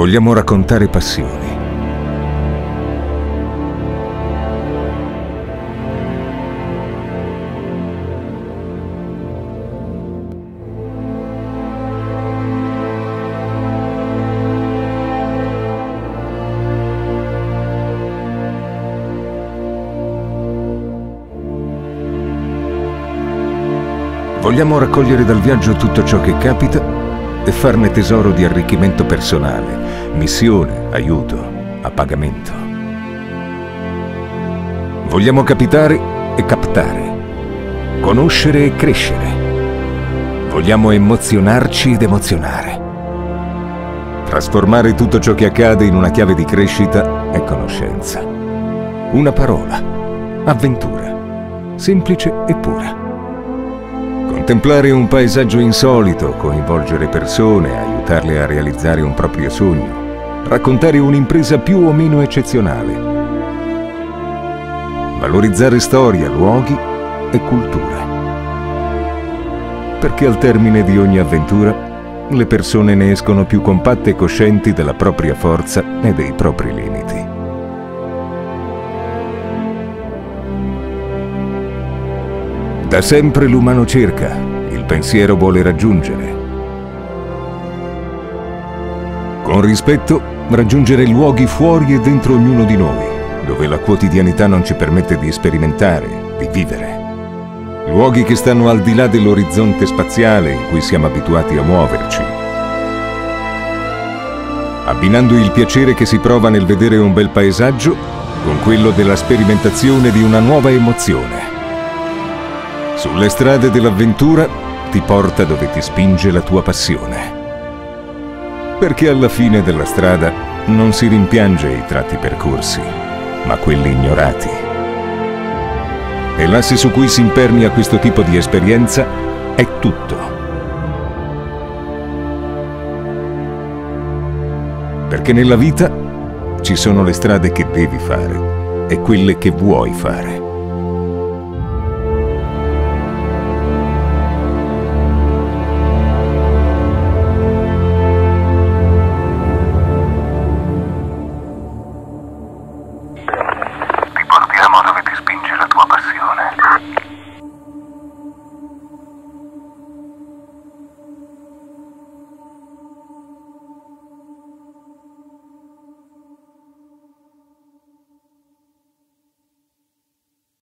vogliamo raccontare passioni. Vogliamo raccogliere dal viaggio tutto ciò che capita e farne tesoro di arricchimento personale, missione, aiuto, a pagamento. Vogliamo capitare e captare, conoscere e crescere. Vogliamo emozionarci ed emozionare. Trasformare tutto ciò che accade in una chiave di crescita e conoscenza. Una parola, avventura, semplice e pura. Contemplare un paesaggio insolito, coinvolgere persone, aiutarle a realizzare un proprio sogno, raccontare un'impresa più o meno eccezionale, valorizzare storia, luoghi e cultura. Perché al termine di ogni avventura le persone ne escono più compatte e coscienti della propria forza e dei propri limiti. Da sempre l'umano cerca, il pensiero vuole raggiungere. Con rispetto, raggiungere luoghi fuori e dentro ognuno di noi, dove la quotidianità non ci permette di sperimentare, di vivere. Luoghi che stanno al di là dell'orizzonte spaziale in cui siamo abituati a muoverci. Abbinando il piacere che si prova nel vedere un bel paesaggio con quello della sperimentazione di una nuova emozione. Sulle strade dell'avventura ti porta dove ti spinge la tua passione. Perché alla fine della strada non si rimpiange i tratti percorsi, ma quelli ignorati. E l'asse su cui si impernia questo tipo di esperienza è tutto. Perché nella vita ci sono le strade che devi fare e quelle che vuoi fare.